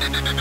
Yeah.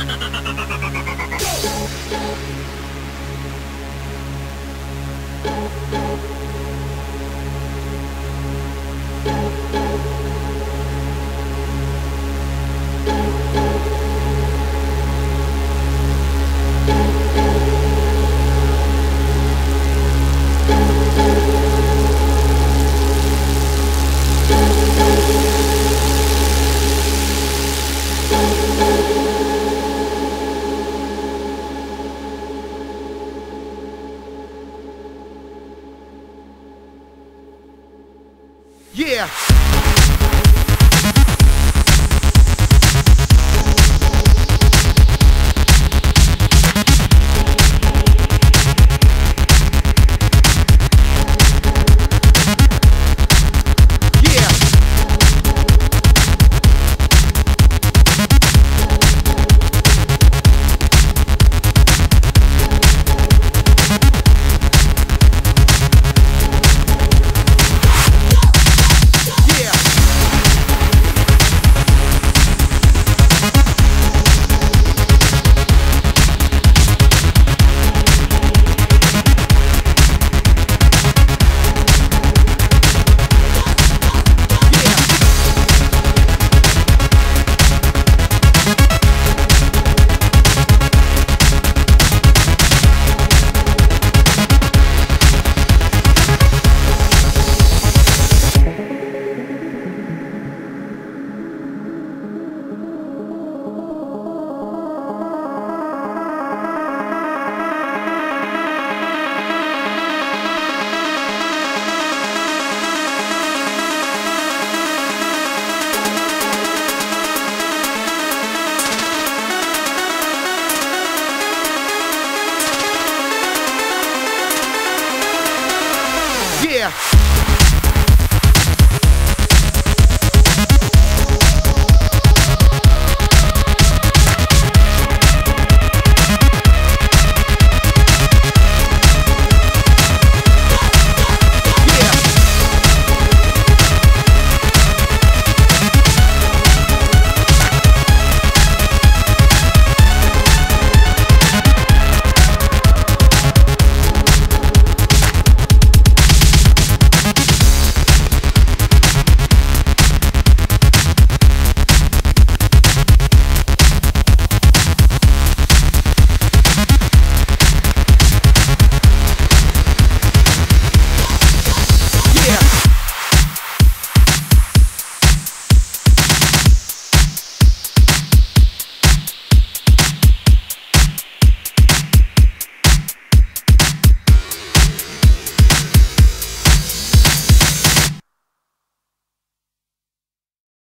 Yeah.